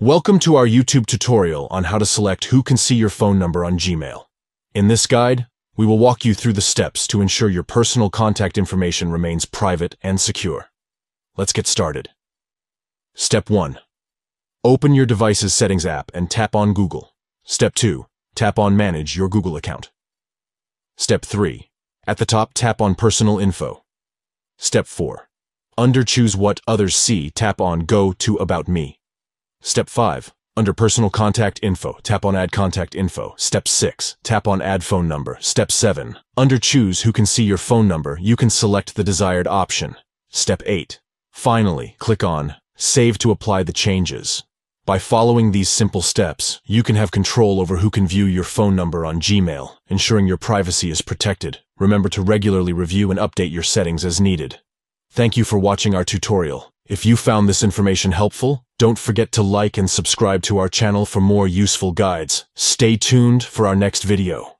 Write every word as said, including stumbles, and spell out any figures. Welcome to our YouTube tutorial on how to select who can see your phone number on Gmail. In this guide, we will walk you through the steps to ensure your personal contact information remains private and secure. Let's get started. Step one. Open your device's settings app and tap on Google. Step two. Tap on Manage your Google account. Step three. At the top, tap on Personal Info. Step four. Under Choose What Others See, tap on Go to About Me. Step five. Under Personal Contact Info, tap on Add Contact Info. Step six. Tap on Add Phone Number. Step seven. Under Choose Who Can See Your Phone Number, you can select the desired option. Step eight. Finally, click on Save to apply the changes. By following these simple steps, you can have control over who can view your phone number on Gmail, ensuring your privacy is protected. Remember to regularly review and update your settings as needed. Thank you for watching our tutorial. If you found this information helpful, don't forget to like and subscribe to our channel for more useful guides. Stay tuned for our next video.